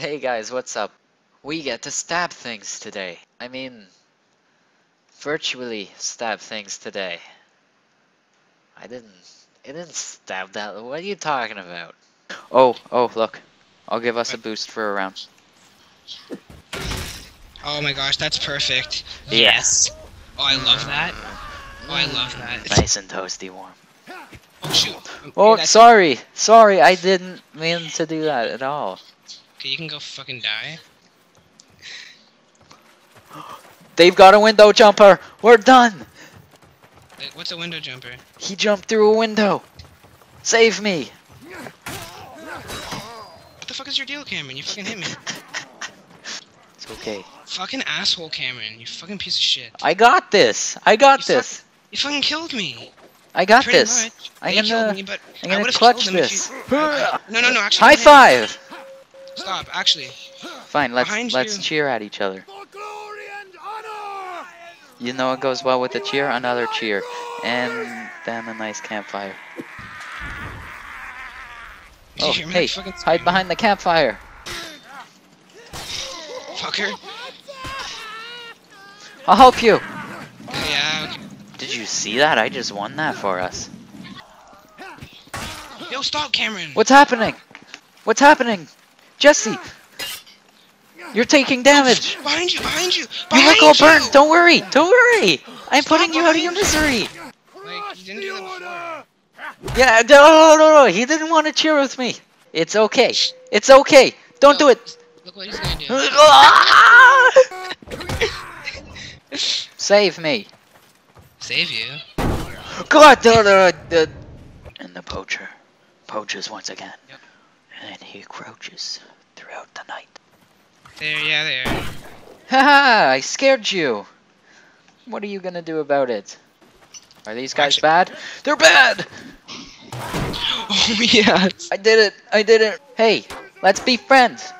Hey guys, what's up? We get to stab things today. I mean, virtually stab things today. It didn't stab that. What are you talking about? Oh, look. I'll give us a boost for a round. Oh my gosh, that's perfect. Yes. Oh, I love that. Oh, I love that. Nice and toasty warm. Oh, shoot. Okay, oh, sorry, I didn't mean to do that at all. Okay, you can go fucking die. They've got a window jumper! We're done! Wait, what's a window jumper? He jumped through a window! Save me! What the fuck is your deal, Cameron? You fucking hit me. It's okay. Fucking asshole, Cameron. You fucking piece of shit. I got this! You fucking killed me! I got this! I'm gonna clutch this! No, actually... High five! Stop, actually. Fine, let's cheer at each other. You know it goes well with a cheer, another cheer. And then a nice campfire. Oh, hey, hide behind the campfire. Fucker. I'll help you. Yeah, okay. Did you see that? I just won that for us. Yo, stop, Cameron. What's happening? What's happening? Jesse, you're taking damage. Behind you, behind you, behind you. You look all burnt. Don't worry. I'm putting you out of your misery. Like, he didn't do that before. Yeah, no, he didn't want to cheer with me. It's okay. It's okay. Don't do it. Look what he's gonna do. Save me. Save you. God, and the poacher poaches once again. Yep. And he crouches throughout the night. There. Haha, I scared you. What are you gonna do about it? Are these guys bad? They're bad! Oh yes! I did it! Hey, let's be friends!